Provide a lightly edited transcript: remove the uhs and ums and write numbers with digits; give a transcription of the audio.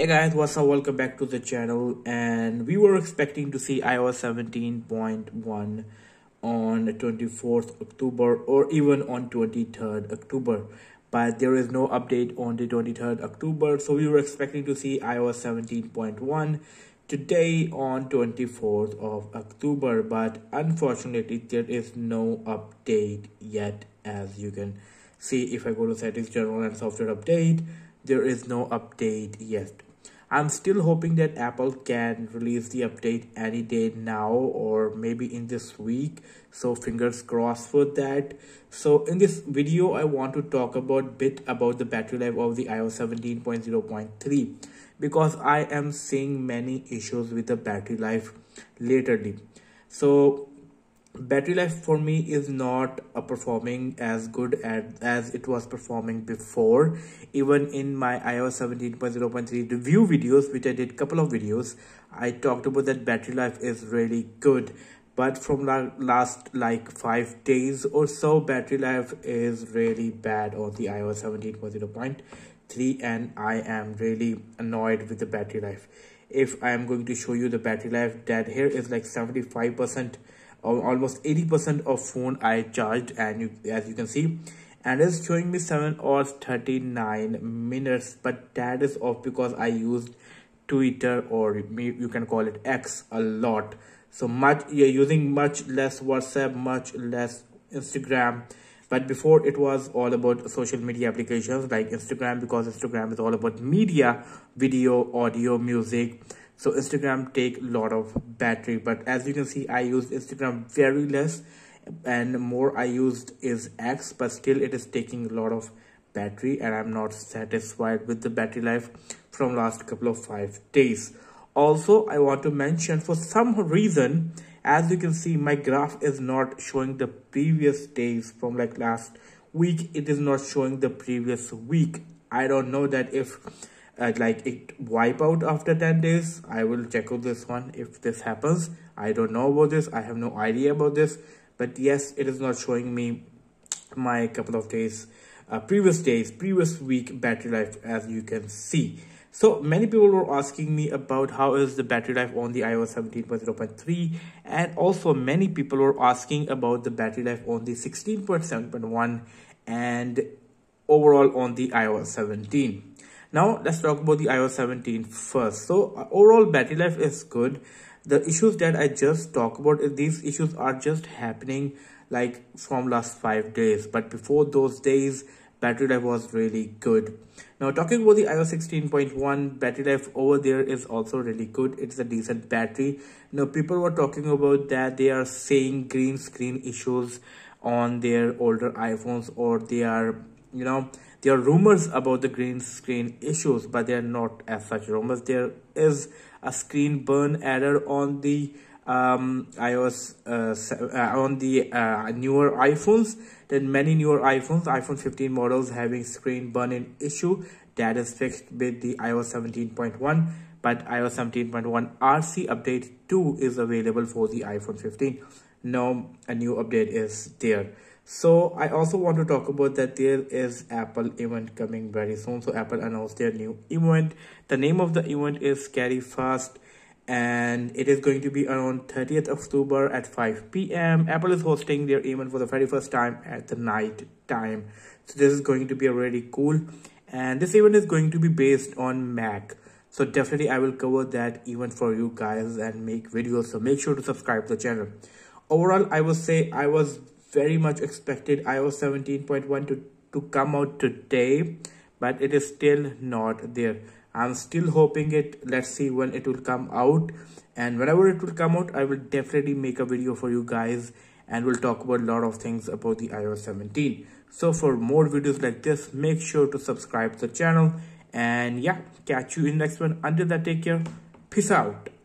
Hey guys, what's up? Welcome back to the channel. And we were expecting to see iOS 17.1 on 24th October or even on 23rd October. But there is no update on the 23rd October. So we were expecting to see iOS 17.1 today on 24th of October. But unfortunately, there is no update yet. As you can see, if I go to settings, general and software update, there is no update yet. I'm still hoping that Apple can release the update any day now or maybe in this week. So fingers crossed for that. So in this video, I want to talk a bit about the battery life of the iOS 17.0.3 because I am seeing many issues with the battery life lately. So battery life for me is not performing as good as it was performing before. Even in my iOS 17.0.3 review videos, which I did a couple of videos, I talked about that battery life is really good. But from last like 5 days or so, battery life is really bad on the iOS 17.0.3 and I am really annoyed with the battery life. If I am going to show you the battery life, that here is like 75%. Almost 80% of phone I charged, and as you can see, and it's showing me 7 hours 39 minutes, but that is off because I used Twitter, or you can call it X, a lot. So much, you're using much less WhatsApp, much less Instagram. But before it was all about social media applications like Instagram, because Instagram is all about media, video, audio, music. So Instagram take a lot of battery, but as you can see, I used Instagram very less and more I used is X, but still it is taking a lot of battery and I'm not satisfied with the battery life from last couple of 5 days. Also, I want to mention, for some reason, as you can see, my graph is not showing the previous days. From like last week, it is not showing the previous week. I don't know that if like it wipe out after 10 days. I will check out this one if this happens. I don't know about this, I have no idea about this, but yes, it is not showing me my couple of days, previous week battery life, as you can see. So many people were asking me about how is the battery life on the iOS 17.0.3, and also many people were asking about the battery life on the 16.7.1 and overall on the iOS 17. Now let's talk about the iOS 17 first. So overall battery life is good. The issues that I just talked about, these issues are just happening like from last 5 days. But before those days, battery life was really good. Now talking about the iOS 16.1, battery life over there is also really good. It's a decent battery. Now people were talking about that they are seeing green screen issues on their older iPhones, or they are, you know, there are rumors about the green screen issues, but they are not as such rumors. There is a screen burn error on the newer iPhones. Then many newer iPhones, iPhone 15 models having screen burn-in issue that is fixed with the iOS 17.1. But iOS 17.1 RC update 2 is available for the iPhone 15. Now a new update is there. So I also want to talk about that there is Apple event coming very soon. So Apple announced their new event. The name of the event is Scary Fast, and it is going to be around 30th October at 5 p.m. Apple is hosting their event for the very first time at the night time. So this is going to be a really cool, and this event is going to be based on Mac. So definitely I will cover that event for you guys and make videos. So make sure to subscribe to the channel. Overall, I would say I was very much expected iOS 17.1 to come out today, but it is still not there. I'm still hoping it. Let's see when it will come out, and whenever it will come out, I will definitely make a video for you guys and we'll talk about a lot of things about the iOS 17. So for more videos like this, make sure to subscribe to the channel, and yeah, catch you in the next one. Until that, take care. Peace out.